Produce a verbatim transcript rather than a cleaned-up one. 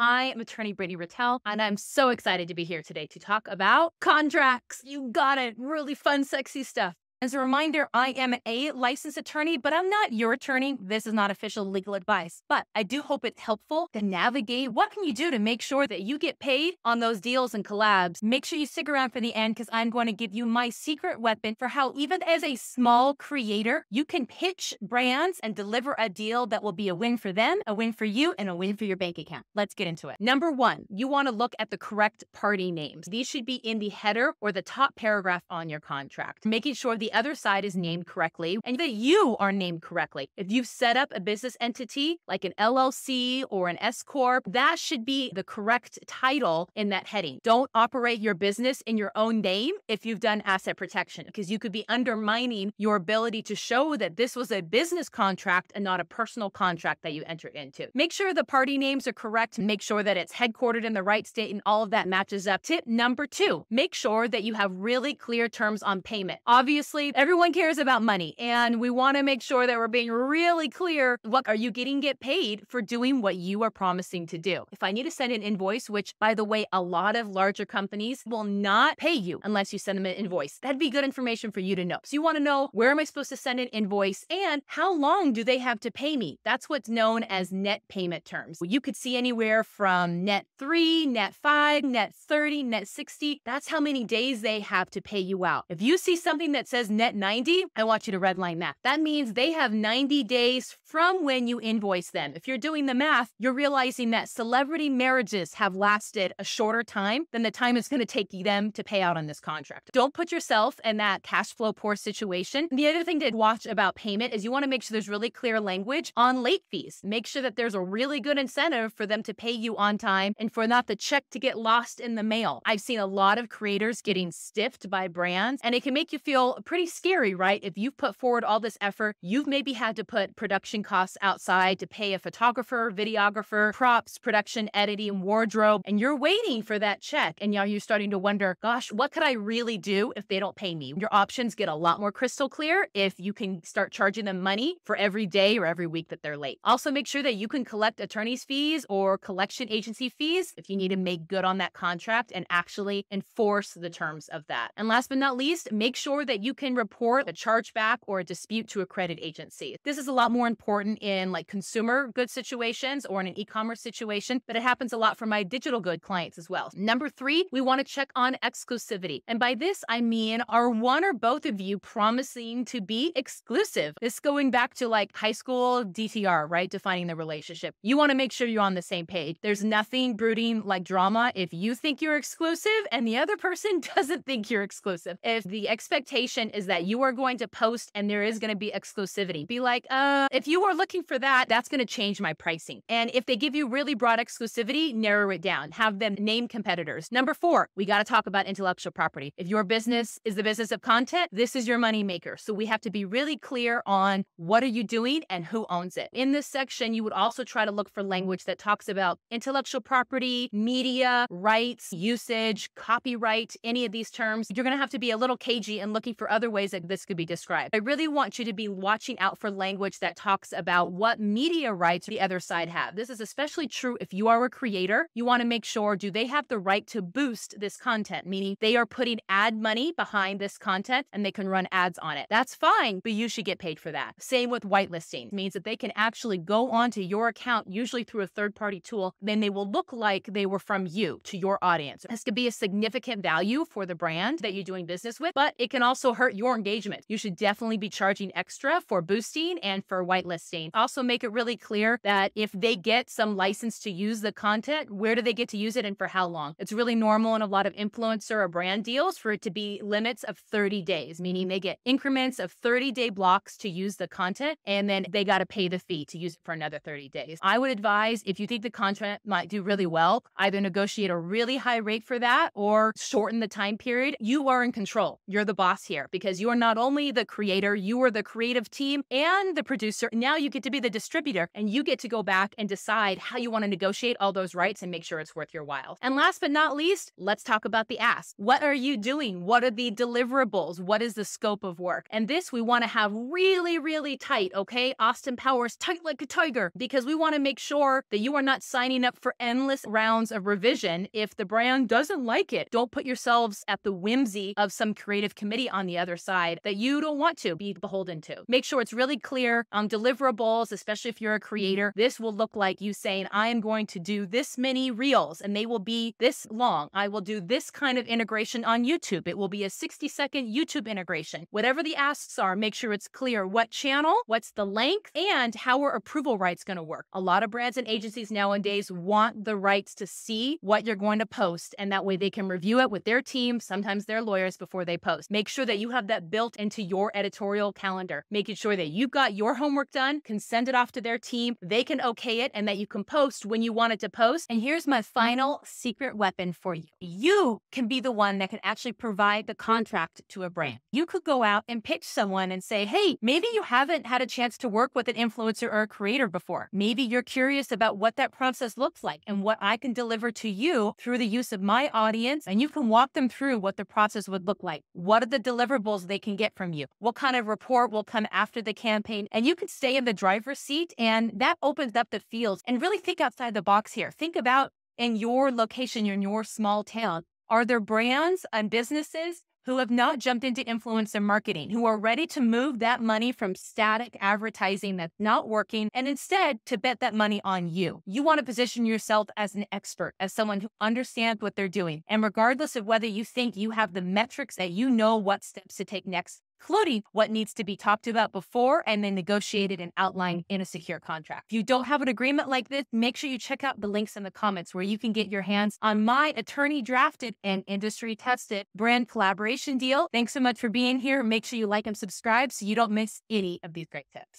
I am attorney Brittany Ratelle, and I'm so excited to be here today to talk about contracts. You got it. Really fun, sexy stuff. As a reminder, I am a licensed attorney, but I'm not your attorney. This is not official legal advice, but I do hope it's helpful to navigate. What can you do to make sure that you get paid on those deals and collabs? Make sure you stick around for the end because I'm going to give you my secret weapon for how even as a small creator, you can pitch brands and deliver a deal that will be a win for them, a win for you, and a win for your bank account. Let's get into it. Number one, you want to look at the correct party names. These should be in the header or the top paragraph on your contract, making sure the The other side is named correctly and that you are named correctly. If you've set up a business entity like an L L C or an S Corp, that should be the correct title in that heading. Don't operate your business in your own name if you've done asset protection, because you could be undermining your ability to show that this was a business contract and not a personal contract that you enter into. Make sure the party names are correct. Make sure that it's headquartered in the right state and all of that matches up. Tip number two, make sure that you have really clear terms on payment. Obviously, everyone cares about money, and we want to make sure that we're being really clear. What are you getting get paid for doing what you are promising to do? If I need to send an invoice, which by the way, a lot of larger companies will not pay you unless you send them an invoice. That'd be good information for you to know. So you want to know, where am I supposed to send an invoice and how long do they have to pay me? That's what's known as net payment terms. You could see anywhere from net three, net five, net thirty, net sixty. That's how many days they have to pay you out. If you see something that says net ninety, I want you to redline that. That means they have ninety days from when you invoice them. If you're doing the math, you're realizing that celebrity marriages have lasted a shorter time than the time it's going to take them to pay out on this contract. Don't put yourself in that cash flow poor situation. The other thing to watch about payment is you want to make sure there's really clear language on late fees. Make sure that there's a really good incentive for them to pay you on time and for not the check to get lost in the mail. I've seen a lot of creators getting stiffed by brands, and it can make you feel pretty scary, right? If you've put forward all this effort, you've maybe had to put production costs outside to pay a photographer, videographer, props, production, editing, wardrobe, and you're waiting for that check. And now you're starting to wonder, gosh, what could I really do if they don't pay me? Your options get a lot more crystal clear if you can start charging them money for every day or every week that they're late. Also make sure that you can collect attorney's fees or collection agency fees if you need to make good on that contract and actually enforce the terms of that. And last but not least, make sure that you can report a chargeback or a dispute to a credit agency. This is a lot more important in like consumer goods situations or in an e-commerce situation, but it happens a lot for my digital good clients as well. Number three, we want to check on exclusivity. And by this, I mean, are one or both of you promising to be exclusive? This going back to like high school D T R, right? Defining the relationship. You want to make sure you're on the same page. There's nothing brooding like drama if you think you're exclusive and the other person doesn't think you're exclusive. If the expectation is is that you are going to post and there is going to be exclusivity. Be like, uh, if you are looking for that, that's going to change my pricing. And if they give you really broad exclusivity, narrow it down. Have them name competitors. Number four, we got to talk about intellectual property. If your business is the business of content, this is your moneymaker. So we have to be really clear on what are you doing and who owns it. In this section, you would also try to look for language that talks about intellectual property, media, rights, usage, copyright, any of these terms. You're going to have to be a little cagey and looking for other ways that this could be described. I really want you to be watching out for language that talks about what media rights the other side have. This is especially true if you are a creator. You want to make sure, do they have the right to boost this content? Meaning they are putting ad money behind this content and they can run ads on it. That's fine, but you should get paid for that. Same with whitelisting. It means that they can actually go onto your account, usually through a third-party tool, then they will look like they were from you to your audience. This could be a significant value for the brand that you're doing business with, but it can also hurt your engagement. You should definitely be charging extra for boosting and for whitelisting. Also make it really clear that if they get some license to use the content, where do they get to use it and for how long? It's really normal in a lot of influencer or brand deals for it to be limits of thirty days, meaning they get increments of thirty-day blocks to use the content, and then they got to pay the fee to use it for another thirty days. I would advise, if you think the content might do really well, either negotiate a really high rate for that or shorten the time period. You are in control. You're the boss here, because because you are not only the creator, you are the creative team and the producer. Now you get to be the distributor, and you get to go back and decide how you want to negotiate all those rights and make sure it's worth your while. And last but not least, let's talk about the ask. What are you doing? What are the deliverables? What is the scope of work? And this we want to have really, really tight, okay? Austin Powers, tight like a tiger, because we want to make sure that you are not signing up for endless rounds of revision. If the brand doesn't like it, don't put yourselves at the whimsy of some creative committee on the other side that you don't want to be beholden to. Make sure it's really clear on deliverables, especially if you're a creator. This will look like you saying, I am going to do this many reels and they will be this long. I will do this kind of integration on YouTube. It will be a sixty second YouTube integration. Whatever the asks are, make sure it's clear what channel, what's the length, and how are approval rights going to work. A lot of brands and agencies nowadays want the rights to see what you're going to post, and that way they can review it with their team, sometimes their lawyers, before they post. Make sure that you have that built into your editorial calendar, making sure that you've got your homework done, can send it off to their team, they can okay it, and that you can post when you want it to post. And here's my final secret weapon for you. You can be the one that can actually provide the contract to a brand. You could go out and pitch someone and say, hey, maybe you haven't had a chance to work with an influencer or a creator before. Maybe you're curious about what that process looks like and what I can deliver to you through the use of my audience. And you can walk them through what the process would look like. What are the deliverables they can get from you? What kind of report will come after the campaign? And you can stay in the driver's seat, and that opens up the fields. And really think outside the box here. Think about in your location, in your small town, are there brands and businesses who have not jumped into influencer marketing, who are ready to move that money from static advertising that's not working, and instead to bet that money on you. You want to position yourself as an expert, as someone who understands what they're doing. And regardless of whether you think you have the metrics that you know what steps to take next, including what needs to be talked about before and then negotiated and outlined in a secure contract. If you don't have an agreement like this, make sure you check out the links in the comments where you can get your hands on my attorney-drafted and industry-tested brand collaboration deal. Thanks so much for being here. Make sure you like and subscribe so you don't miss any of these great tips.